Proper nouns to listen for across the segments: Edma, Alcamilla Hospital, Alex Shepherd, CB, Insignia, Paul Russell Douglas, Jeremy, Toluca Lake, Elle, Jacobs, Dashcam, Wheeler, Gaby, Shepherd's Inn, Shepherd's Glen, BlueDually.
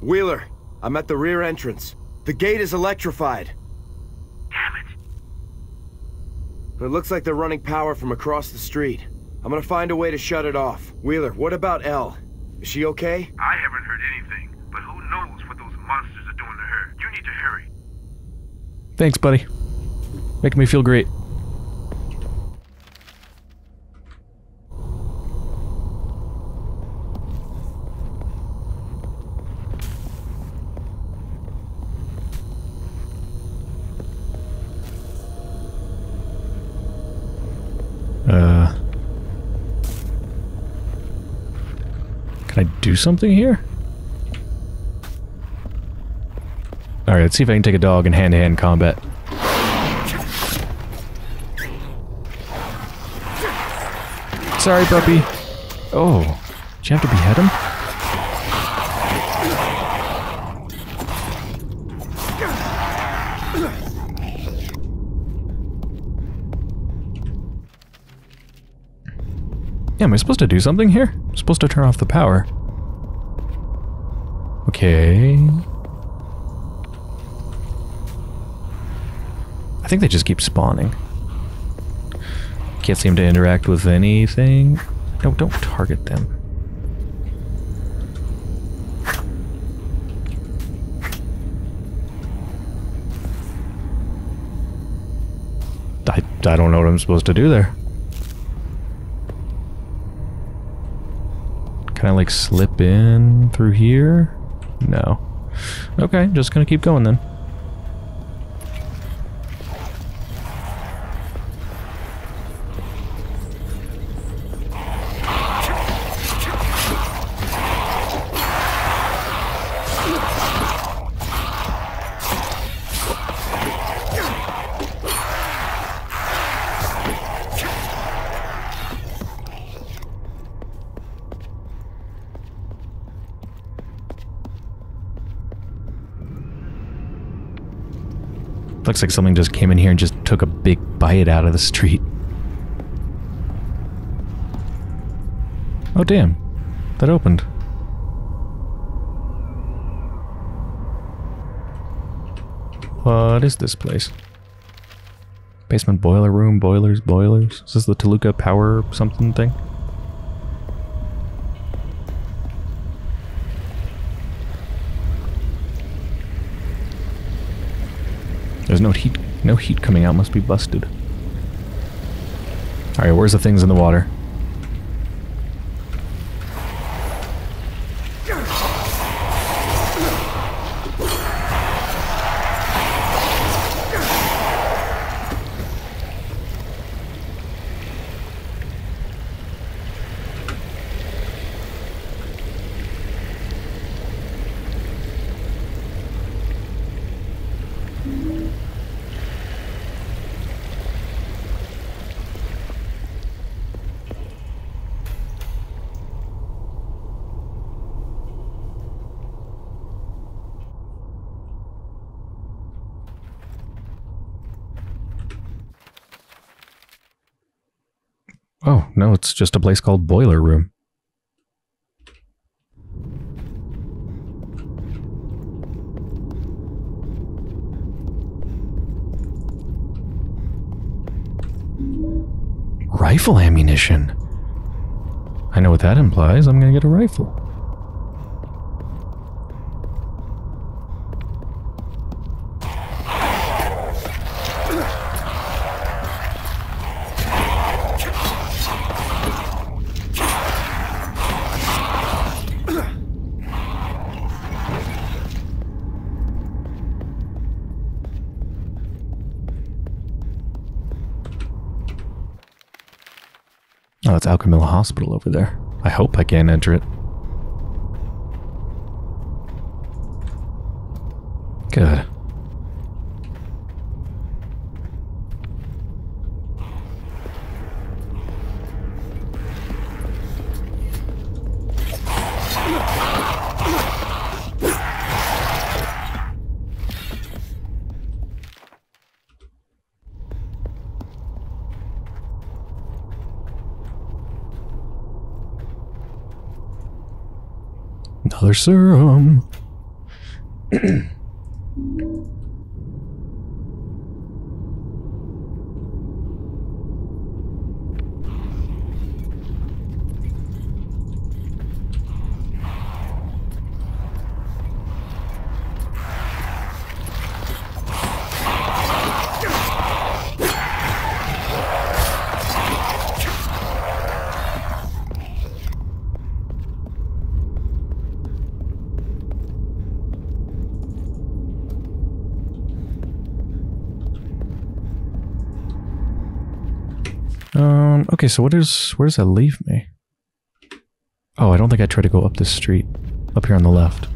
Wheeler, I'm at the rear entrance. The gate is electrified. Damn it. It looks like they're running power from across the street. I'm gonna find a way to shut it off. Wheeler, what about Elle? Is she okay? I haven't heard anything, but who knows what those monsters are doing to her. You need to hurry. Thanks, buddy. Making me feel great. Can I do something here? Alright, let's see if I can take a dog in hand-to-hand combat. Sorry, puppy. Oh, did you have to behead him? Yeah, am I supposed to do something here? I'm supposed to turn off the power. Okay. I think they just keep spawning. Can't seem to interact with anything. No, don't target them. I don't know what I'm supposed to do there. Can I, like, slip in through here? No. Okay, just gonna keep going then. Looks like something just came in here and just took a big bite out of the street. Oh damn, that opened. What is this place? Basement boiler room, boilers. Is this the Toluca power something thing? There's no heat coming out, must be busted. Alright, where's the things in the water? Oh, no, it's just a place called Boiler Room. Rifle ammunition. I know what that implies. I'm gonna get a rifle. Oh, it's Alcamilla Hospital over there. I hope I can enter it. Good. Another serum. Okay, so where does that leave me? Oh, I don't think I tried to go up this street. Up here on the left.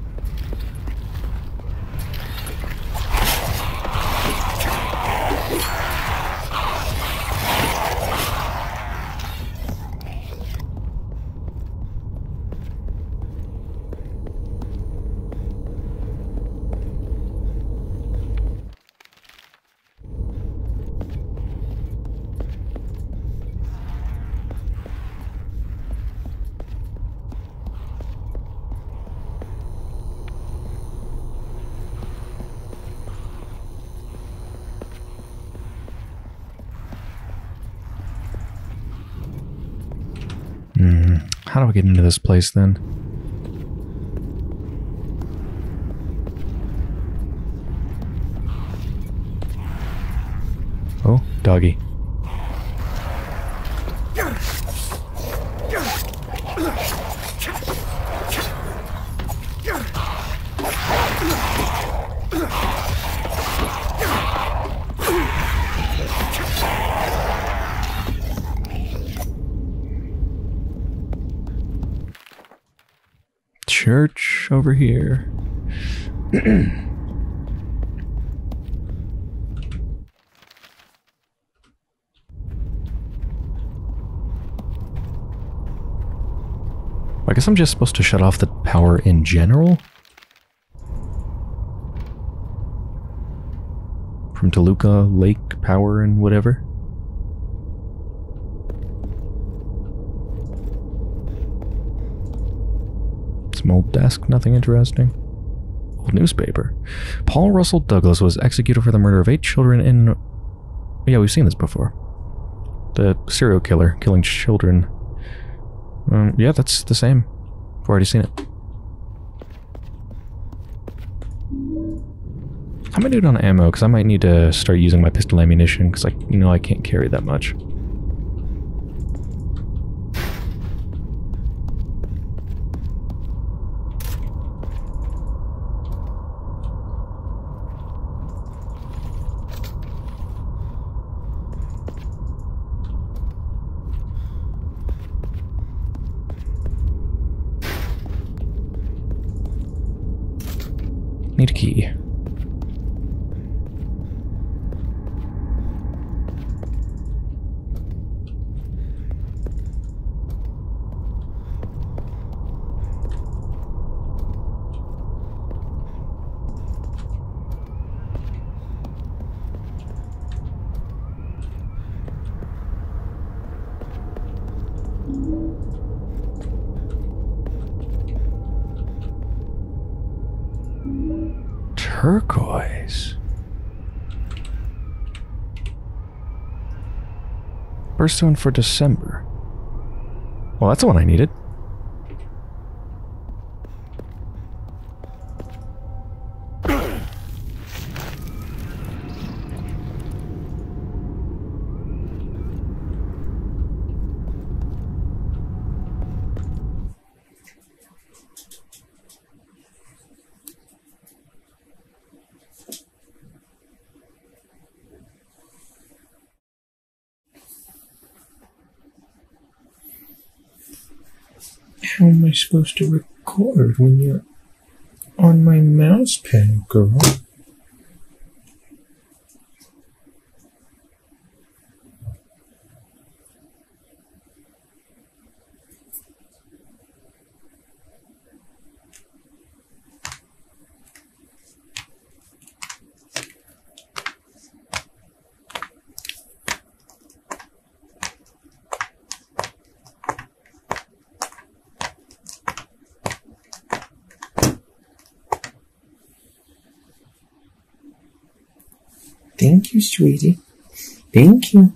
How do I get into this place then? Oh, doggy. Church over here. I guess I'm just supposed to shut off the power in general? From Toluca Lake power and whatever? Old desk, nothing interesting. Old newspaper. Paul Russell Douglas was executed for the murder of 8 children in... Yeah, we've seen this before. The serial killer killing children. Yeah, that's the same. I've already seen it. I'm gonna do it on ammo, because I might need to start using my pistol ammunition, because I can't carry that much. Need a key. Turquoise. Birthstone for December. Well, that's the one I needed. How am I supposed to record when you're on my mouse pad, girl? Thank you, sweetie. Thank you.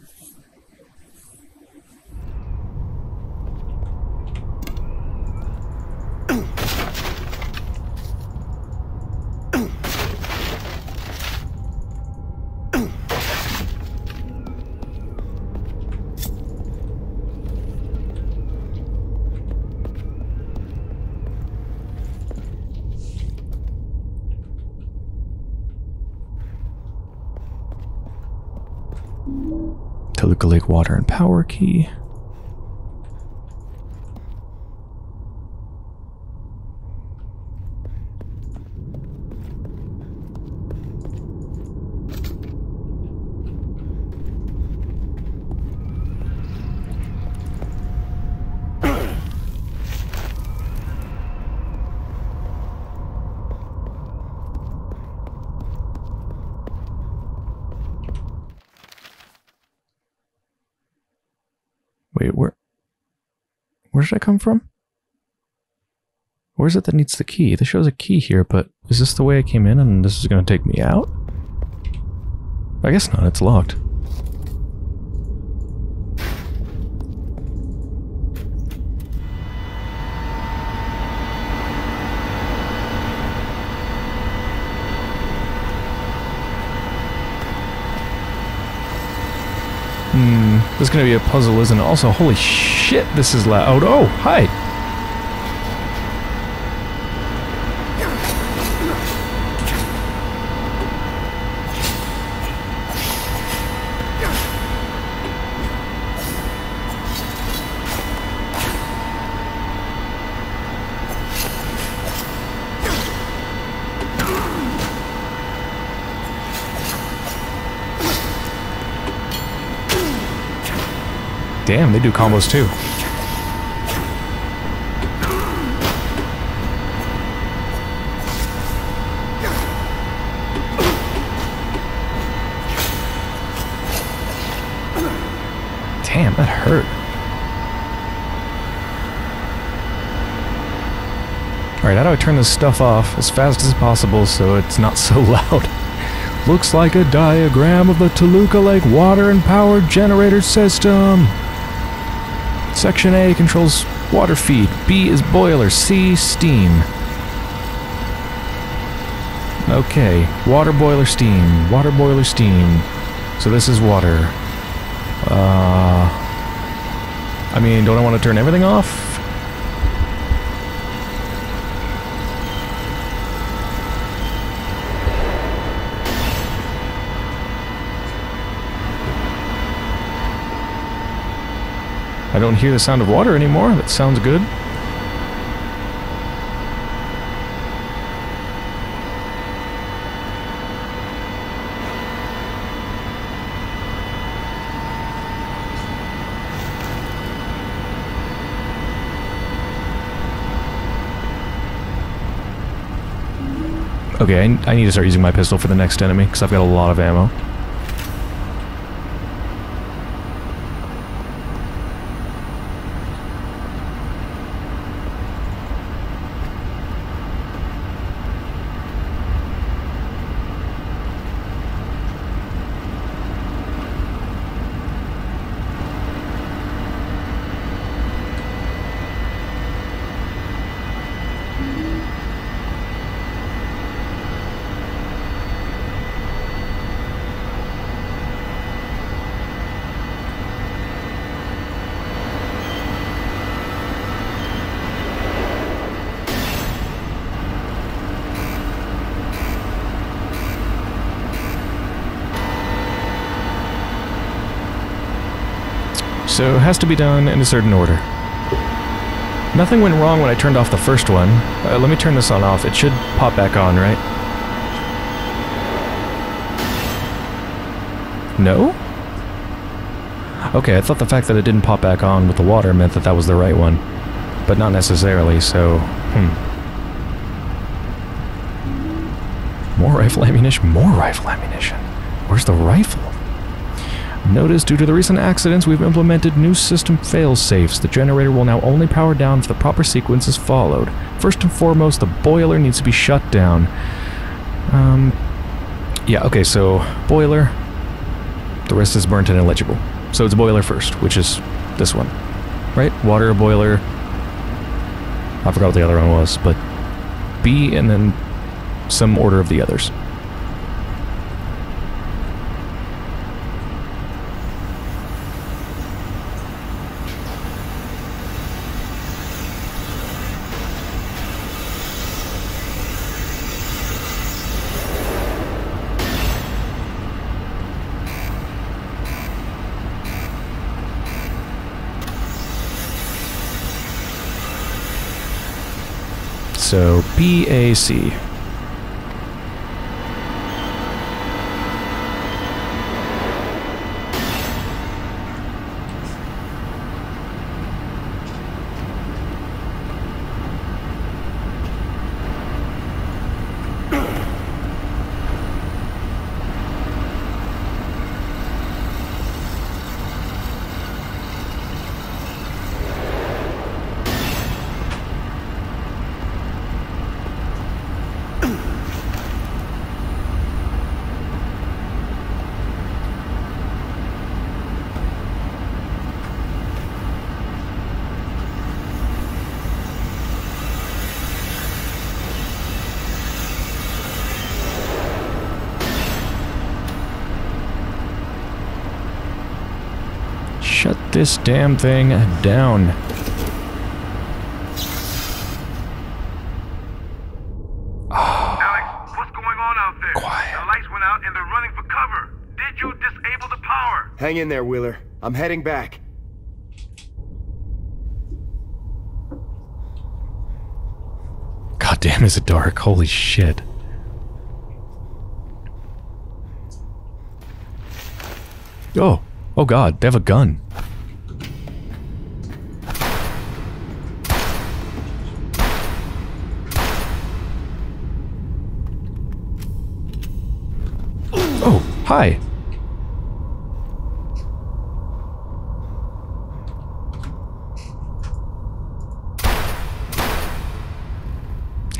Toluca Lake water and power key. Where did I come from? Where is it that needs the key? This shows a key here, but is this the way I came in and this is going to take me out? I guess not, it's locked. This is going to be a puzzle, isn't it? Also, holy shit, this is loud. Oh, hi! Damn, they do combos too. Damn, that hurt. Alright, how do I turn this stuff off as fast as possible so it's not so loud? Looks like a diagram of the Toluca Lake water and power generator system. Section A controls water feed, B is boiler, C steam. Okay, water boiler steam, water boiler steam. So this is water. I mean, don't I want to turn everything off? I don't hear the sound of water anymore. That sounds good. Okay, I need to start using my pistol for the next enemy because I've got a lot of ammo. So it has to be done in a certain order. Nothing went wrong when I turned off the first one. Let me turn this on off. It should pop back on, right? No? Okay, I thought the fact that it didn't pop back on with the water meant that that was the right one. But not necessarily, so... More rifle ammunition? More rifle ammunition? Where's the rifle? Notice, due to the recent accidents, we've implemented new system fail-safes. The generator will now only power down if the proper sequence is followed. First and foremost, the boiler needs to be shut down. Yeah, okay, so boiler. The rest is burnt and illegible. So it's boiler first, which is this one. Right? Water, boiler. I forgot what the other one was, but B and then some order of the others. So, PAC. Shut this damn thing down. Alex, what's going on out there? Quiet. The lights went out and they're running for cover. Did you disable the power? Hang in there, Wheeler. I'm heading back. God damn, is it dark? Holy shit. Oh. Oh god, they have a gun. Oh, hi.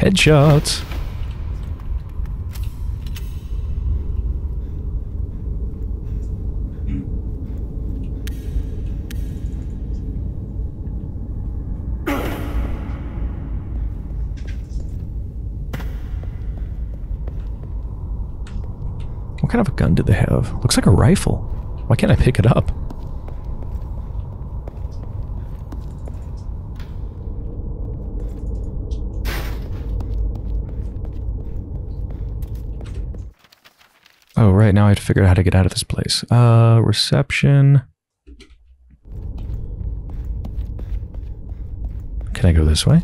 Headshots. What kind of a gun did they have? Looks like a rifle. Why can't I pick it up? Oh, right, now I have to figure out how to get out of this place. Reception. Can I go this way?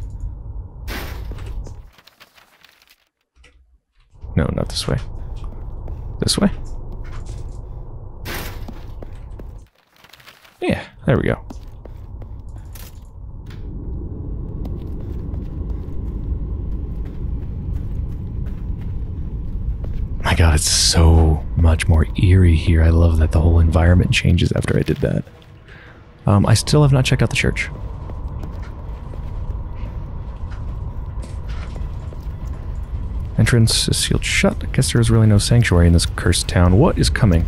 No, not this way. This way? Yeah, there we go. My god, it's so much more eerie here. I love that the whole environment changes after I did that. I still have not checked out the church. Entrance is sealed shut. I guess there is really no sanctuary in this cursed town. What is coming?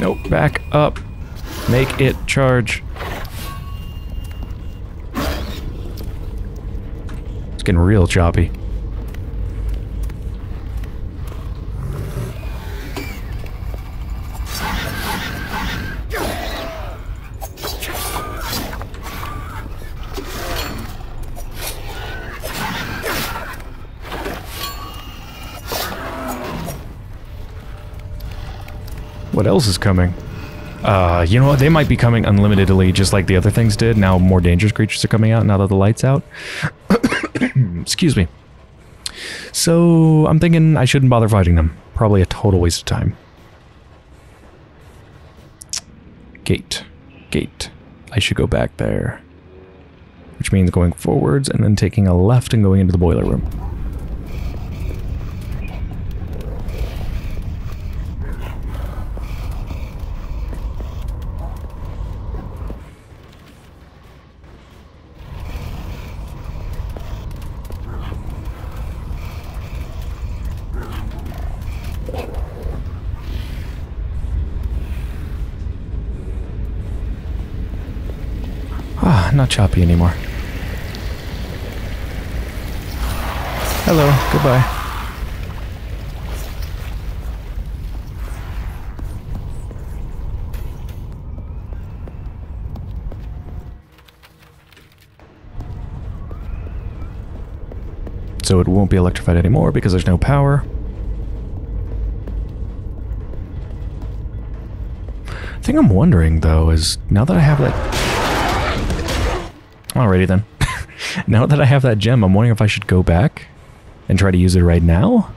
Nope, back up. Make it charge. Getting real choppy. What else is coming? You know what? They might be coming unlimitedly, just like the other things did. Now more dangerous creatures are coming out now that the light's out. Excuse me. So, I'm thinking I shouldn't bother fighting them. Probably a total waste of time. Gate. Gate. I should go back there. which means going forwards and then taking a left and going into the boiler room. Not choppy anymore. Hello, goodbye. So it won't be electrified anymore because there's no power. The thing I'm wondering though is, now that I have that... Alrighty then. Now that I have that gem, I'm wondering if I should go back and try to use it right now?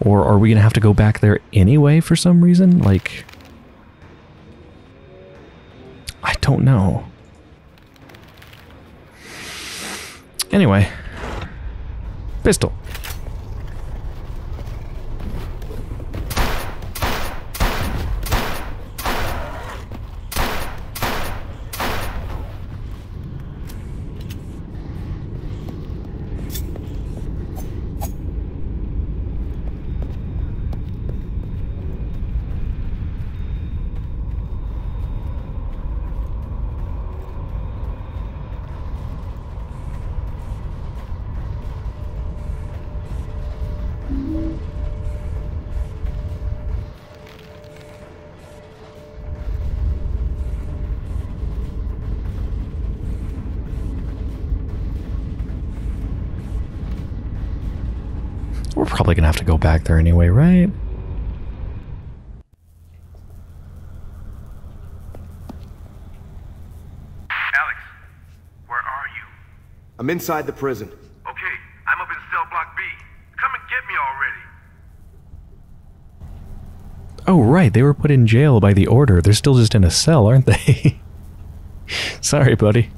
Or are we going to have to go back there anyway for some reason? Like... I don't know. Anyway. Pistol. We're probably gonna have to go back there anyway, right? Alex, where are you? I'm inside the prison. Okay, I'm up in cell block B. Come and get me already. Oh, right, they were put in jail by the order. They're still just in a cell, aren't they? Sorry, buddy.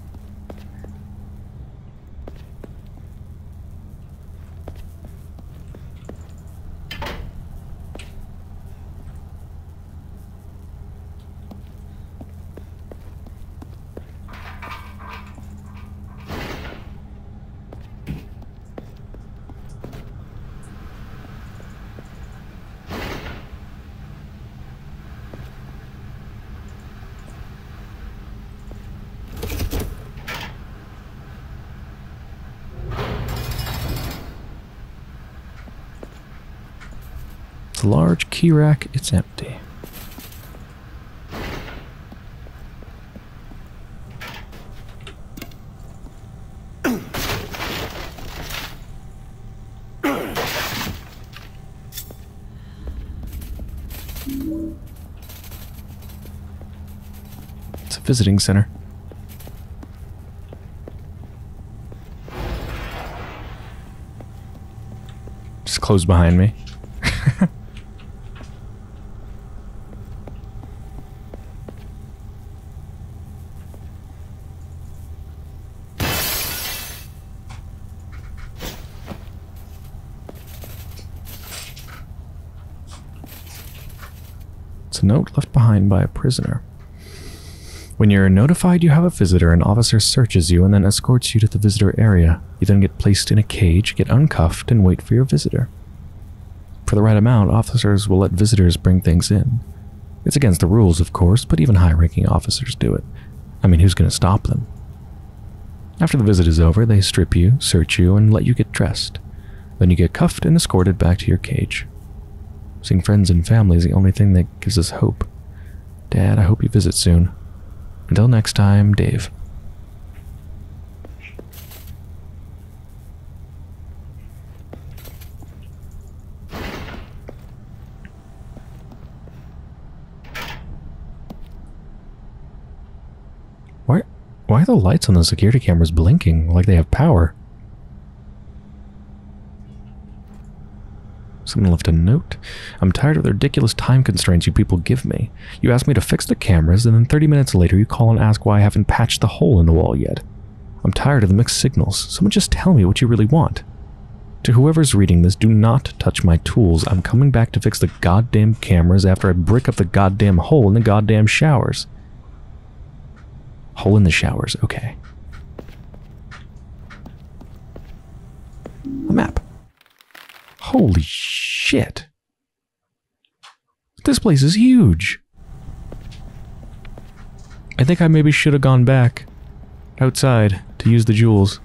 Large key rack, it's empty. It's a visiting center. Just closed behind me. Note left behind by a prisoner. When you're notified you have a visitor, an officer searches you and then escorts you to the visitor area. You then get placed in a cage, get uncuffed, and wait for your visitor. For the right amount, officers will let visitors bring things in. It's against the rules, of course, but even high-ranking officers do it. I mean, who's going to stop them? After the visit is over, they strip you, search you, and let you get dressed. Then you get cuffed and escorted back to your cage. Seeing friends and family is the only thing that gives us hope. Dad, I hope you visit soon. Until next time, Dave. Why are the lights on the security cameras blinking like they have power? Someone left a note. I'm tired of the ridiculous time constraints you people give me. You ask me to fix the cameras, and then 30 minutes later you call and ask why I haven't patched the hole in the wall yet. I'm tired of the mixed signals. Someone just tell me what you really want. To whoever's reading this, do not touch my tools. I'm coming back to fix the goddamn cameras after I brick up the goddamn hole in the goddamn showers. Hole in the showers, okay. A map. Holy shit. This place is huge. I think I maybe should have gone back outside to use the jewels.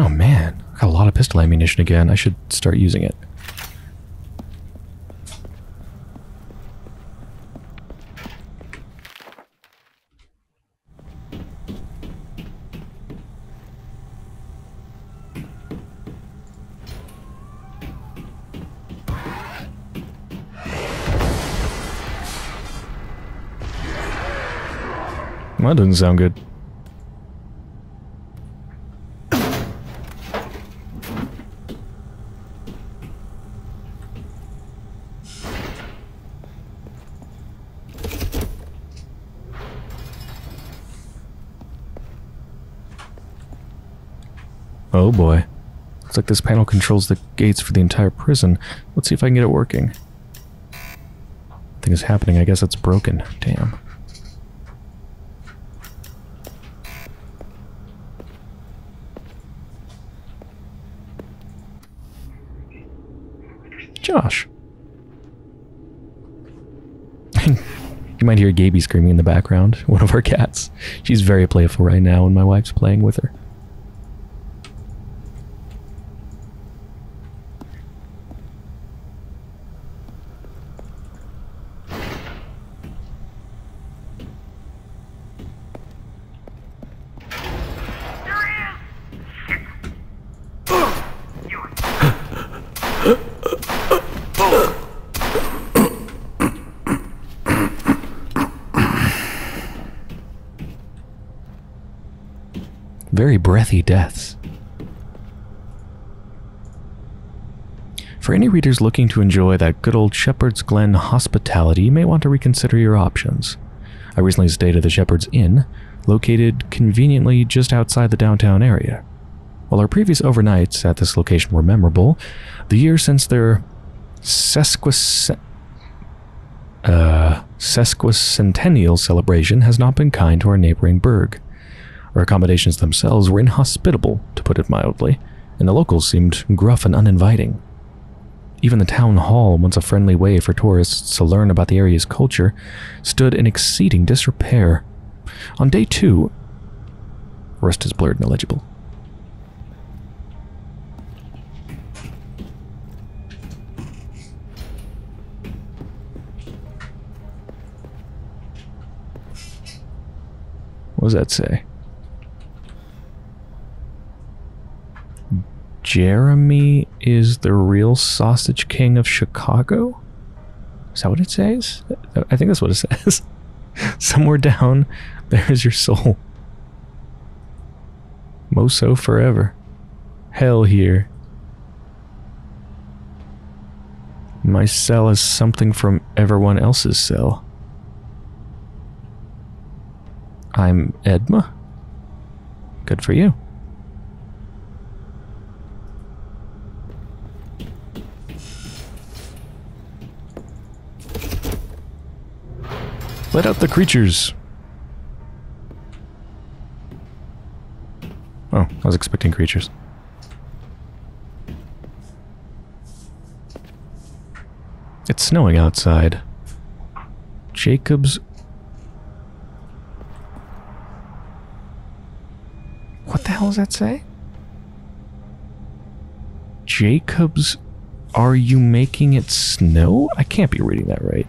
Oh man, I got a lot of pistol ammunition again. I should start using it. Well, that doesn't sound good. Oh boy. Looks like this panel controls the gates for the entire prison. Let's see if I can get it working. Nothing is happening. I guess it's broken. Damn. Josh. You might hear Gaby screaming in the background. One of our cats. She's very playful right now and my wife's playing with her. Very breathy deaths. For any readers looking to enjoy that good old Shepherd's Glen hospitality, you may want to reconsider your options. I recently stayed at the Shepherd's Inn, located conveniently just outside the downtown area. While our previous overnights at this location were memorable, the year since their sesquicentennial celebration has not been kind to our neighboring burg. Our accommodations themselves were inhospitable, to put it mildly, and the locals seemed gruff and uninviting. Even the town hall, once a friendly way for tourists to learn about the area's culture, stood in exceeding disrepair. On day two, rest is blurred and illegible. What does that say? Jeremy is the real sausage king of Chicago? Is that what it says? I think that's what it says. Somewhere down, there's your soul. Moso forever. Hell here. My cell is something from everyone else's cell. I'm Edma. Good for you. Let out the creatures. Oh, I was expecting creatures. It's snowing outside. Jacobs. What the hell does that say? Jacobs, are you making it snow? I can't be reading that right.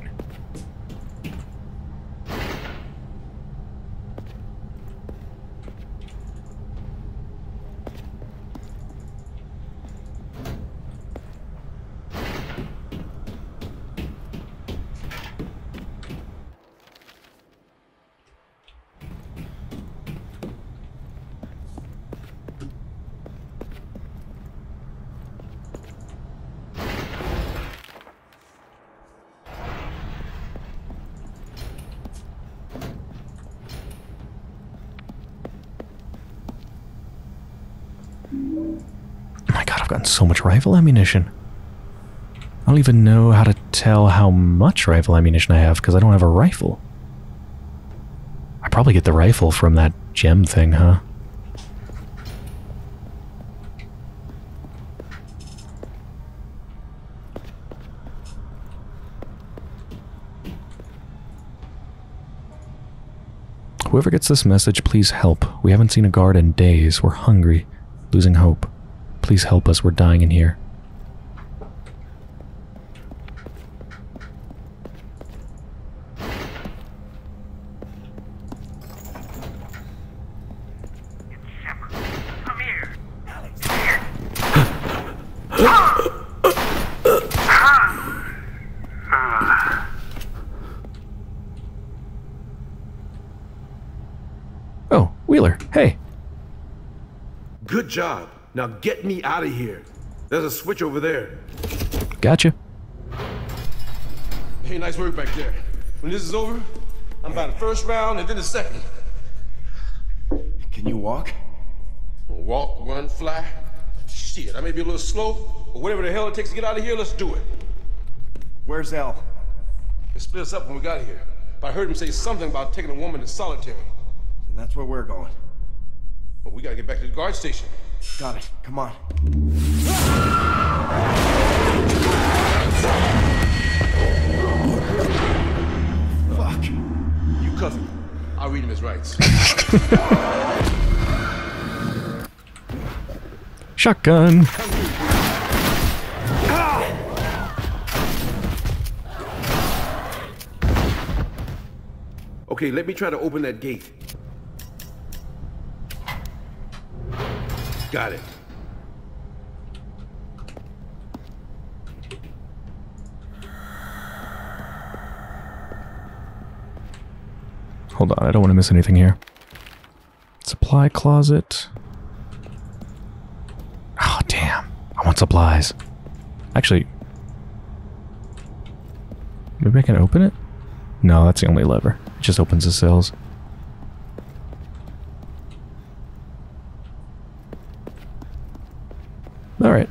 Oh my god, I've gotten so much rifle ammunition. I don't even know how to tell how much rifle ammunition I have because I don't have a rifle. I probably get the rifle from that gem thing, huh? Whoever gets this message, please help. We haven't seen a guard in days. We're hungry, losing hope. Please help us. We're dying in here. Job. Now get me out of here. There's a switch over there. Gotcha. Hey, nice work back there. When this is over, I'm by the first round and then the second. Can you walk? Walk, run, fly. Shit, I may be a little slow, but whatever the hell it takes to get out of here, let's do it. Where's Elle? It split us up when we got here. But I heard him say something about taking a woman to solitary. And that's where we're going. Well, we gotta get back to the guard station. Got it. Come on. Fuck. You cuff him. I'll read him his rights. Shotgun. Okay, let me try to open that gate. Got it. Hold on, I don't want to miss anything here. Supply closet. Oh, damn. I want supplies. Actually, maybe I can open it? No, that's the only lever. It just opens the cells. All right.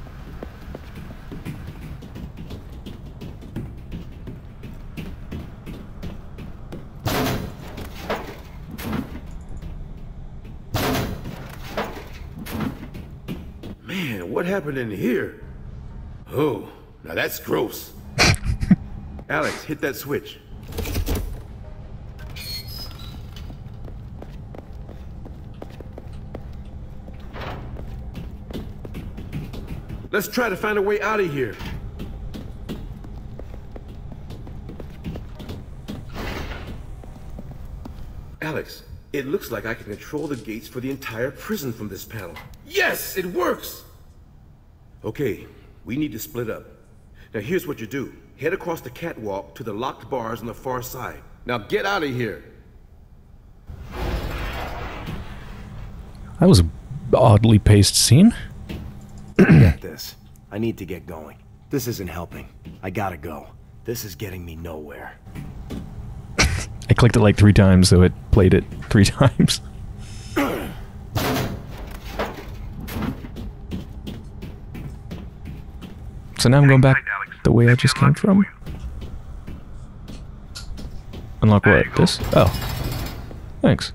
Man, what happened in here? Oh, now that's gross. Alex, hit that switch. Let's try to find a way out of here. Alex, it looks like I can control the gates for the entire prison from this panel. Yes, it works! Okay, we need to split up. Now here's what you do. Head across the catwalk to the locked bars on the far side. Now get out of here. That was an oddly paced scene. Get this. I need to get going. This isn't helping. I gotta go. This is getting me nowhere. I clicked it like 3 times, so it played it 3 times. So now I'm going back the way I just came from. Unlock what? This? Oh. Thanks.